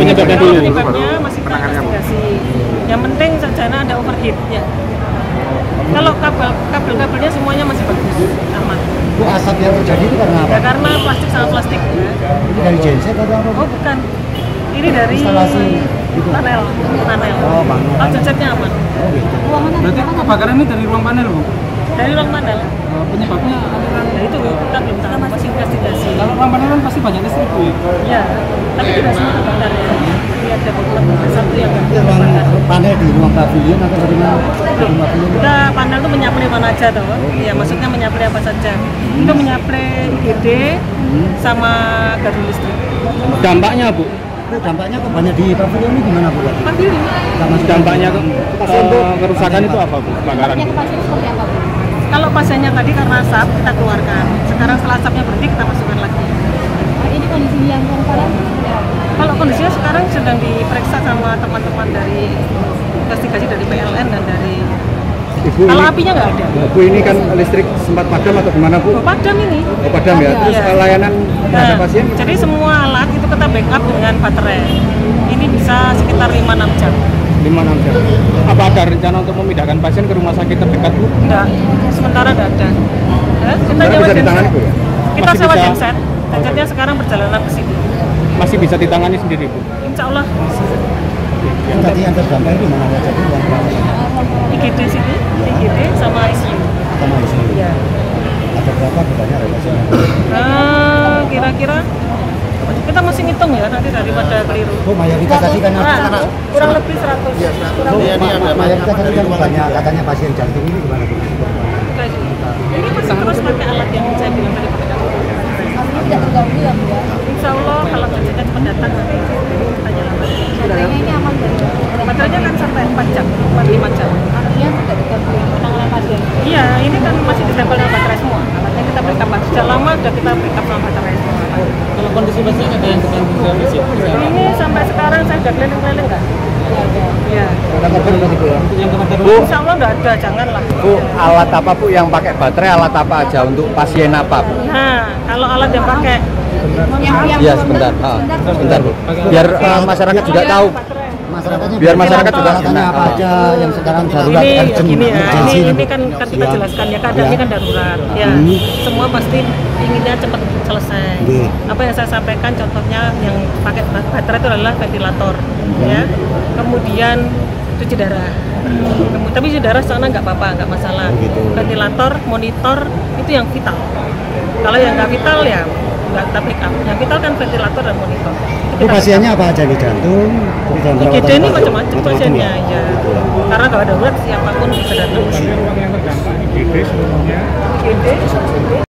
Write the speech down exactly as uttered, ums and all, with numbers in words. Penyebabnya dulu. Penyebabnya masih investigasi. Yang penting sarjana ada overheatnya. Kalau kabel kabel kabelnya semuanya masih bagus, aman. Bu, asap yang terjadi itu karena apa? Ya, karena plastik sama plastik. Ini dari genset atau apa? Oh bukan. Ini dari instalasi panel. Panel. Oh panel. Kalau gensetnya aman. Oh, gitu. Berarti kebakaran ini dari ruang panel, Bu? Dari ruang panel. Uh, penyebabnya aliran ya, itu kita belum tahu, masih investigasi. Kalau ruang panel kan pasti banyak listrik, Bu. Iya. Tapi tidak semua terbakar ya. Ini ada beberapa satu yang terbakar. Panel di ruang pavilion atau di mana? Kita panel itu menyaplai mana aja toh? Iya, maksudnya menyaplai apa saja. Hmm. Itu menyaplai I G D hmm. sama gardu listrik. Dampaknya, Bu? Dampaknya kok banyak di pavilion ini gimana, Bu? Pavilion. Dampaknya ke uh, kerusakan itu apa, Bu? Kebakaran. Kalau pasiennya tadi karena asap kita keluarkan. Sekarang setelah asapnya berhenti kita masukkan lagi. Ini kondisi yang sekarang? Kalau kondisinya sekarang sedang diperiksa sama teman-teman dari investigasi dari P L N dan dari. Ibu, kalau ini, apinya nggak ada. Bu, ini kan listrik sempat padam atau gimana, Bu? Oh, padam ini. Oh, padam ya. Terus iya. Layanan terhadap nah, pasien? Jadi semua alat itu kita backup dengan baterai. Ini bisa sekitar lima sampai enam jam. lima sampai enam jam. Apa ada rencana untuk memindahkan pasien ke rumah sakit terdekat, Bu? Enggak, sementara enggak ada. Nah, kita sementara bisa ditangani, Bu ya? Kita sewa genset. Gensetnya sekarang perjalanan ke sini. Masih bisa ditangani sendiri, Bu? Insya Allah. Yang tadi yang terdampak itu mana aja, Bu? I G D sini, I G D sama I C U. Sama I C U. Iya. Ada berapa bedanya relasinya? Ah, kira-kira kita masih ngitung ya, nanti daripada keliru. Bu, mayoritas tadi kan nah, kurang lebih seratus. Iya, seratus. Mayoritas tadi kan banyak katanya pasien jantung ini gimana, Bu? Ini masih terus pakai alat yang saya bilang tadi pada kamu. Ini tidak terganggu ya, Bu? Insya Allah kalau terjadi cepat datang nanti kita jalan. Baterainya ini aman dari? Baterainya kan sampai empat jam, empat sampai lima jam. Artinya tidak terganggu penanganan pasien? Iya, ini kan masih ditempel dengan baterai semua. Alatnya kita berikan baterai. Sudah lama sudah kita berikan baterai semua. Kalau kondisi pasiennya ada yang terganggu dari situ? Ini sampai sekarang saya sudah keliling-keliling nggak? Iya. Bu, insya Allah nggak ada, janganlah. Bu, alat apa, Bu, yang pakai baterai, alat apa aja untuk pasien apa, Bu? Nah, kalau alat yang pakai iya sebentar, ah, sebentar, Bu. Biar uh, masyarakat juga tahu. Masyarakatnya biar masyarakat juga kena apa aja yang sekarang darurat ini, urgent, ini, ya, ini, ini kan, kan kita jelaskan ya, kadang ya. Ini kan darurat ya, hmm. Semua pasti inginnya cepat selesai. Hmm. Apa yang saya sampaikan contohnya yang pakai baterai itu adalah ventilator, hmm. ya, kemudian cuci darah. Hmm. Tapi cuci darah sana nggak apa-apa, nggak masalah. Begitu. Ventilator, monitor itu yang vital. Kalau yang nggak vital ya nggak kita pick up. Yang vital kan ventilator dan monitor. Itu pasiennya apa aja di jantung? I G D ini macam-macam pasiennya ya. Karena kalau darurat siapapun bisa datang. I G D sebelumnya. I G D.